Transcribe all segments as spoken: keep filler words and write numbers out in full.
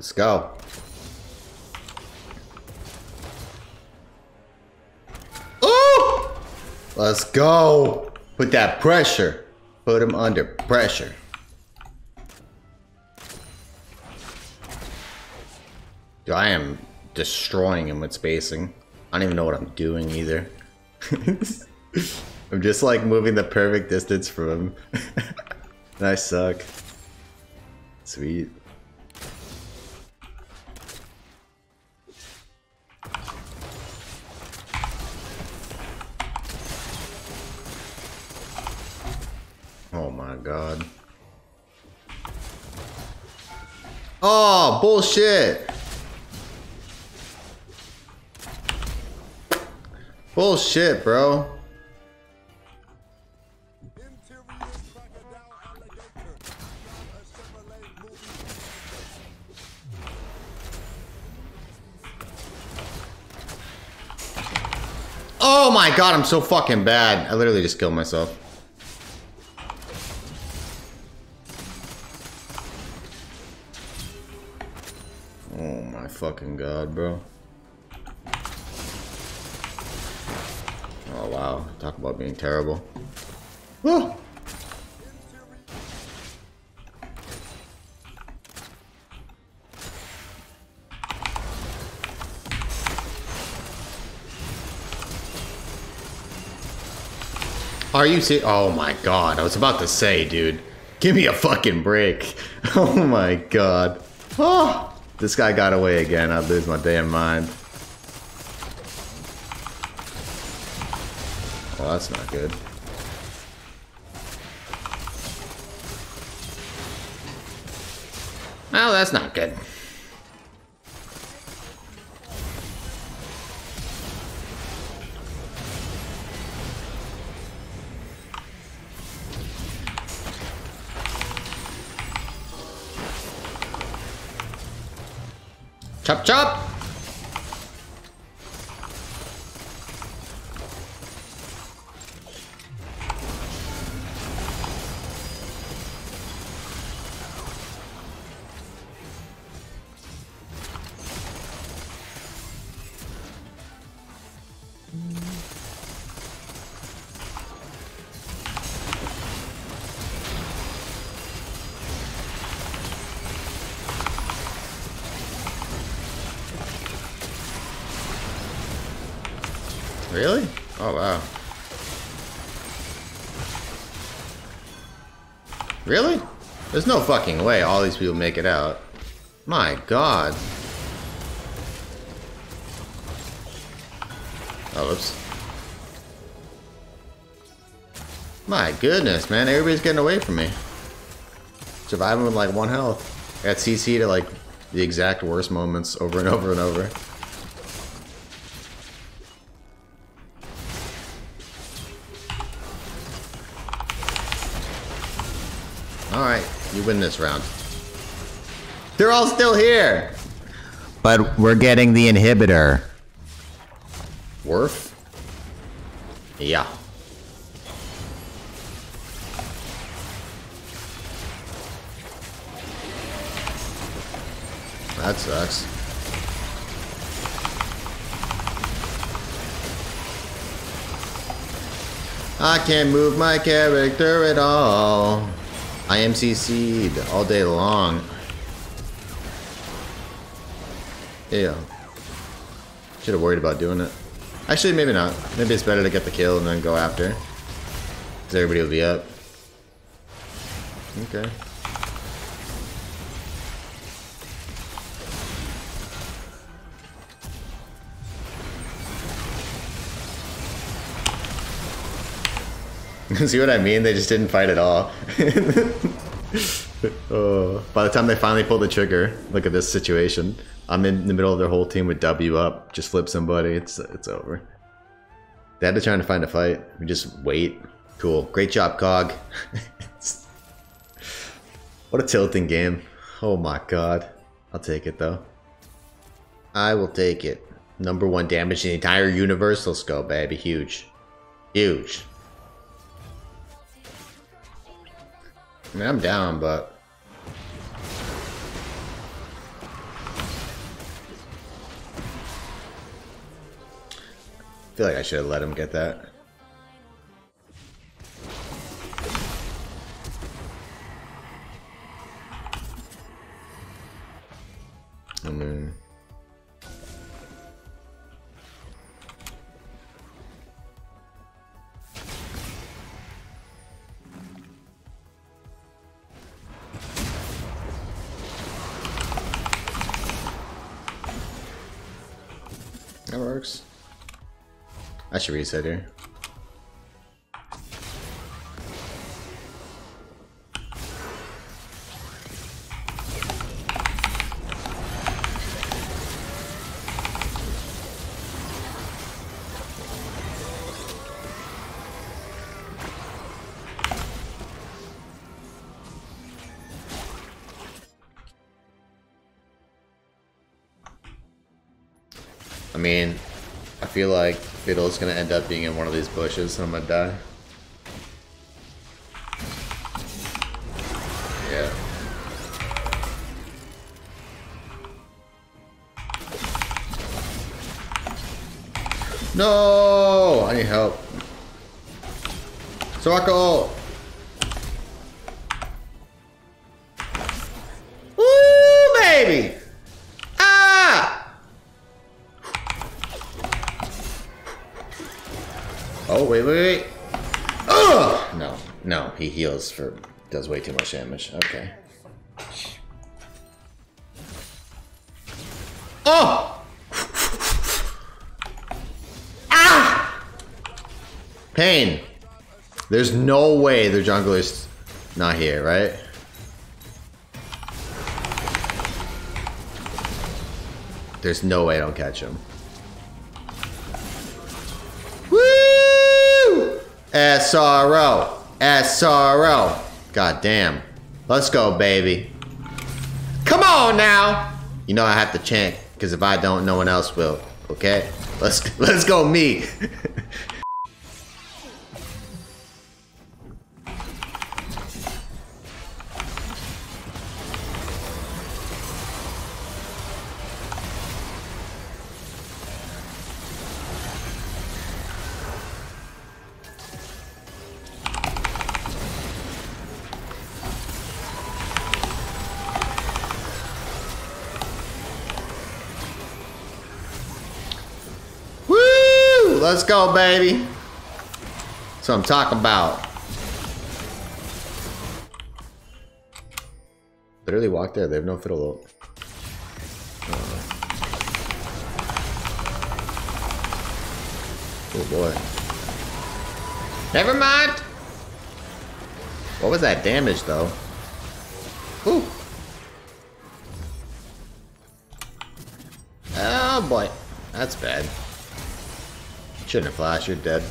Let's go. Oh! Let's go. Put that pressure. Put him under pressure. Dude, I am destroying him with spacing. I don't even know what I'm doing either. I'm just like moving the perfect distance from him. And I suck. Sweet. Oh my god. Oh, bullshit. Bullshit, bro. Oh my god, I'm so fucking bad. I literally just killed myself. Oh my fucking god, bro. Oh wow, talk about being terrible. Oh. Are you serious? Oh my god, I was about to say, dude, give me a fucking break. Oh my god. Oh, this guy got away again. I'd lose my damn mind. Oh, that's not good. Oh, that's not good. Chop chop! Really? Oh wow. Really? There's no fucking way all these people make it out. My god. Oh, oops. My goodness, man. Everybody's getting away from me. Surviving with like one health. I got C C'd at like the exact worst moments over and over and over. Alright, you win this round. They're all still here! But we're getting the inhibitor. Worf? Yeah. That sucks. I can't move my character at all. I am C C'd all day long. Yeah. Should have worried about doing it. Actually, maybe not. Maybe it's better to get the kill and then go after. Because everybody will be up. Okay. See what I mean? They just didn't fight at all. Oh. By the time they finally pull the trigger, look at this situation. I'm in the middle of their whole team with W up. Just flip somebody. It's it's over. They had to try to find a fight. We just wait. Cool. Great job, Cog. What a tilting game. Oh my god. I'll take it though. I will take it. Number one damage in the entire universe. Let's go, baby. Huge. Huge. I mean, I'm down, but I feel like I should have let him get that. I mean, that works. I should reset here. I mean, I feel like Fiddle's gonna end up being in one of these bushes and I'm gonna die. Yeah. No, I need help. Socko! Woo, baby! Oh, wait, wait, wait. Ugh! No, no, he heals for, does way too much damage. Okay. Oh! Ah! Pain. There's no way the jungler's not here, right? There's no way I don't catch him. S R O, S R O, god damn, let's go baby, come on now. You know I have to chant because if I don't, no one else will. Okay, let's let's go me. Let's go, baby. That's what I'm talking about. Literally walked there. They have no fiddle up. Oh, boy. Never mind. What was that damage, though? Ooh. Oh, boy. That's bad. Shouldn't have flashed, you're dead.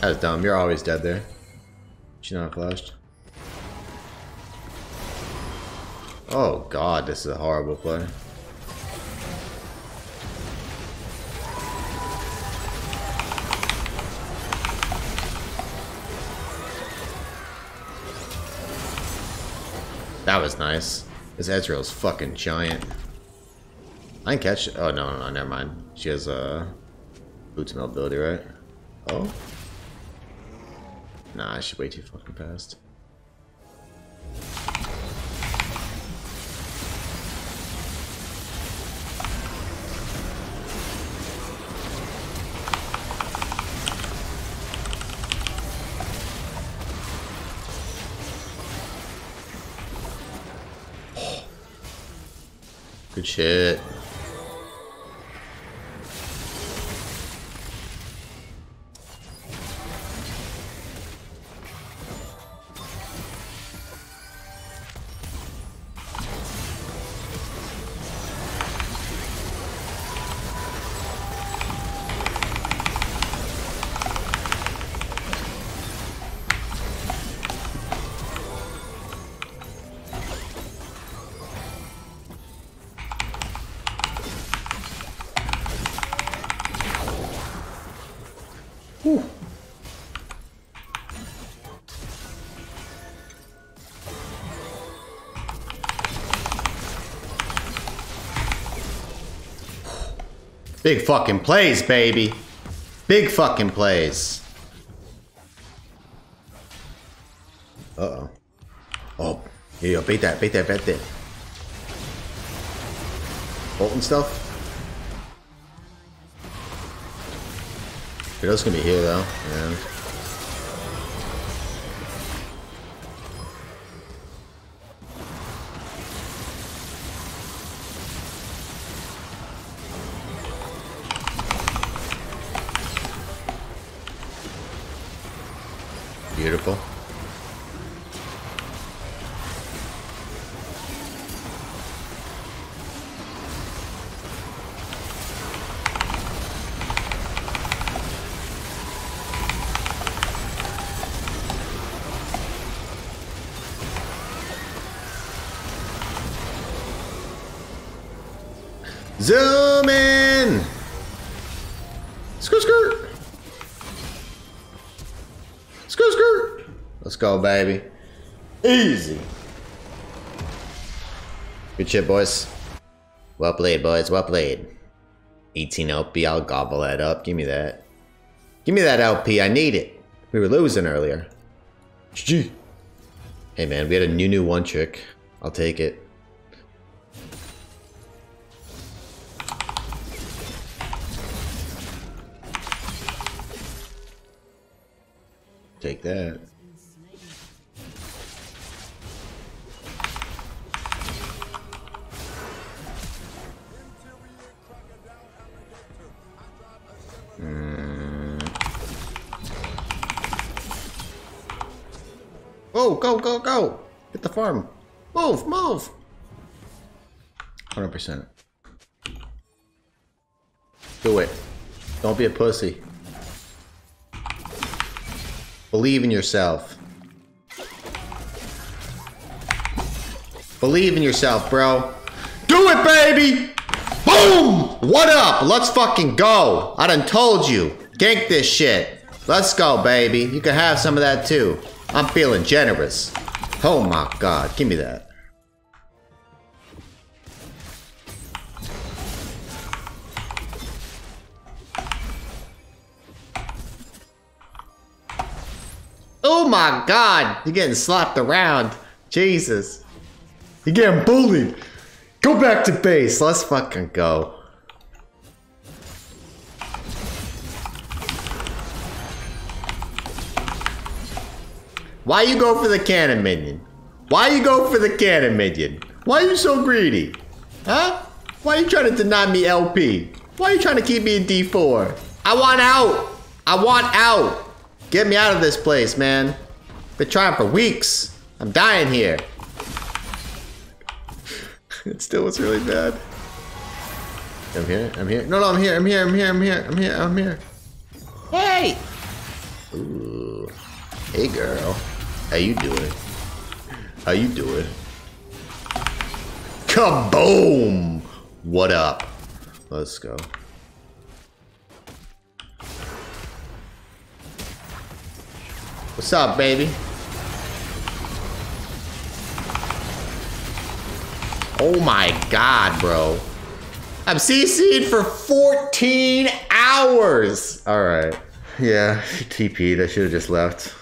That was dumb, you're always dead there. She not flashed. Oh god, this is a horrible play. That was nice. This Ezreal's fucking giant. I can catch it. Oh, no, no, no, never mind. She has a uh, boots melt ability, right? Oh? Nah, she's way too fucking fast. Good shit. Whew. Big fucking plays, baby. Big fucking plays. Uh-oh. Oh, here you go. Bait that, bait that, bait that. Bolt and stuff. It does gonna be here though. Yeah. Beautiful. Zoom in! Skirt, skirt! Skirt, skirt! Let's go, baby. Easy. Good shit, boys. Well played, boys. Well played. eighteen L P. I'll gobble that up. Give me that. Give me that L P. I need it. We were losing earlier. G G. Hey, man. We had a new, new one trick. I'll take it. Take that. Mm. Oh, go, go, go! Hit the farm. Move, move. one hundred percent. Do it. Don't be a pussy. Believe in yourself. Believe in yourself, bro. Do it, baby! Boom! What up? Let's fucking go. I done told you. Gank this shit. Let's go, baby. You can have some of that, too. I'm feeling generous. Oh, my God. Give me that. Oh my God, you're getting slapped around. Jesus. You're getting bullied. Go back to base. Let's fucking go. Why you go for the cannon minion? Why you go for the cannon minion? Why are you so greedy? Huh? Why are you trying to deny me L P? Why are you trying to keep me in D four? I want out. I want out. Get me out of this place, man. Been trying for weeks. I'm dying here. It still was really bad. I'm here, I'm here. No, no, I'm here, I'm here, I'm here, I'm here, I'm here, I'm here. Hey! Ooh. Hey, girl. How you doing? How you doing? Kaboom! What up? Let's go. What's up, baby? Oh my God, bro. I'm C C'd for fourteen hours. All right. Yeah, she T P'd. I should have just left.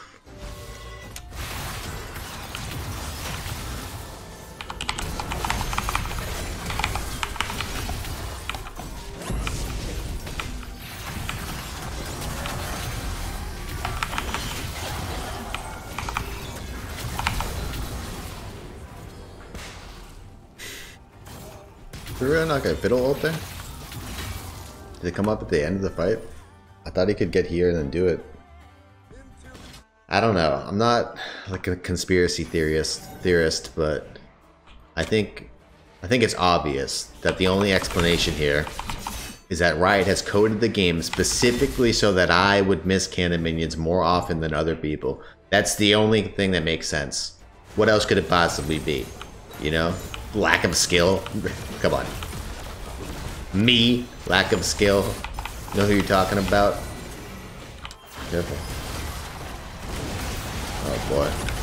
We're really not gonna fiddle ult there? Did it come up at the end of the fight? I thought he could get here and then do it. I don't know. I'm not like a conspiracy theorist, theorist, but I think I think it's obvious that the only explanation here is that Riot has coded the game specifically so that I would miss cannon minions more often than other people. That's the only thing that makes sense. What else could it possibly be? You know? Lack of skill? Come on. Me? Lack of skill? Know who you're talking about? Careful. Oh boy.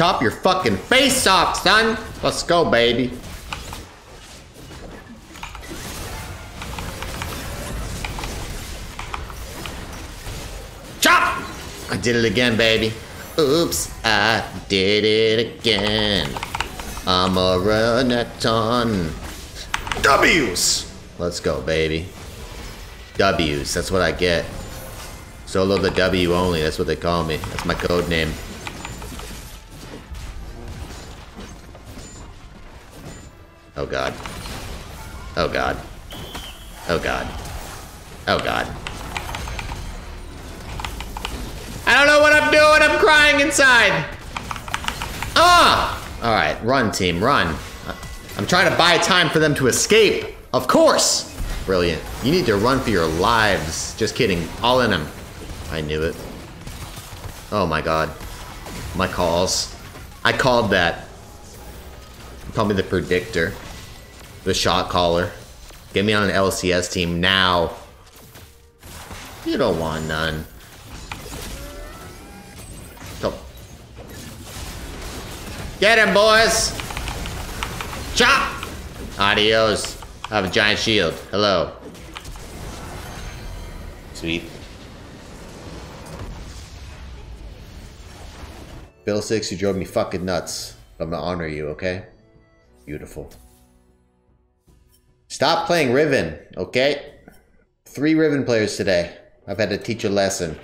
chop your fucking face off, son. Let's go, baby. Chop! I did it again, baby. Oops, I did it again. I'm a Renekton. W's! Let's go, baby. W's, that's what I get. Solo the W only, that's what they call me. That's my code name. Oh god. Oh god. Oh god. Oh god. I don't know what I'm doing, I'm crying inside! Ah! Alright, run team, run. I'm trying to buy time for them to escape. Of course! Brilliant. You need to run for your lives. Just kidding. All in them. I knew it. Oh my god. My calls. I called that. Call me the predictor. The shot caller. Get me on an L C S team now. You don't want none. Go. Get him, boys! Chop! Adios. I have a giant shield. Hello. Sweet. Bill Six, you drove me fucking nuts. But I'm gonna honor you, okay? Beautiful. Stop playing Riven, okay? Three Riven players today. I've had to teach a lesson.